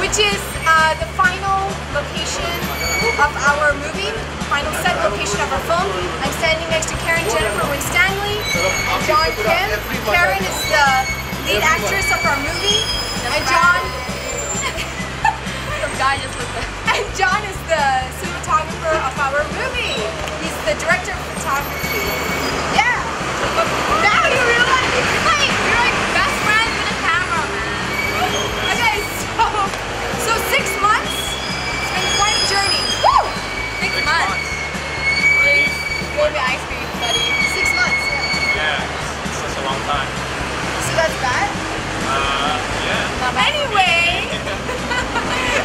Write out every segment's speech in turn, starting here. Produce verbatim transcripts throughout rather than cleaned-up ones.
which is uh, the final location of our movie, final set location of our film. I'm standing next to Karen Jennifer Winstanley and John Kim. Karen is the lead actress of our movie, and John. And John is the cinematographer of our movie. He's the director of photography. Yeah. Now you realize it's like you're like best friends with a camera, man. Okay, so so six months. It's been quite a journey. Woo! Six, six months. months. Please, give me ice cream, buddy. Six months. Yeah. Yeah, it's such a long time. So that's bad. Uh, yeah. Anyway.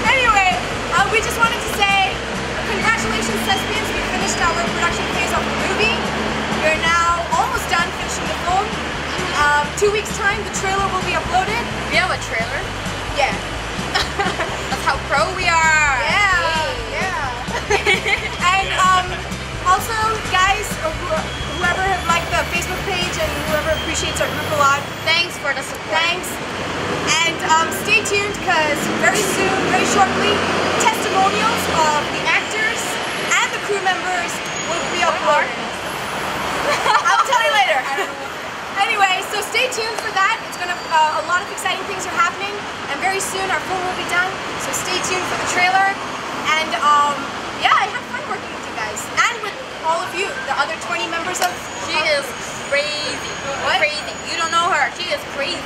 Anyway, uh, we just wanted to say congratulations, Cespians. We finished our production phase of the movie. We're now almost done finishing the film. Um, two weeks time, the trailer will be uploaded. We have a trailer. Yeah. That's how pro we are. Yeah. Yeah. And um, also, guys, whoever have liked the Facebook page and whoever appreciates our group a lot, thanks for the support. Thanks. And um, stay tuned because very soon, very shortly, testimonials of the actors and the crew members will be uploaded. I'll tell you later. Anyway, so stay tuned for that. It's gonna uh, a lot of exciting things are happening, and very soon our film will be done. So stay tuned for the trailer. And um, yeah, I had fun working with you guys and with all of you, the other twenty members of. She is crazy. What? Crazy. You don't know her. She is crazy.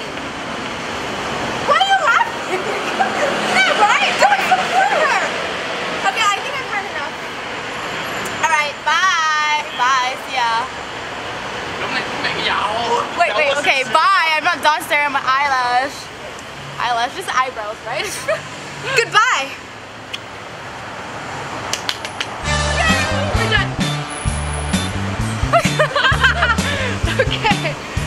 Wait, wait, okay, bye. I'm not done staring at my eyelash. Eyelash, just eyebrows, right? Goodbye. Yay, we're done. Okay.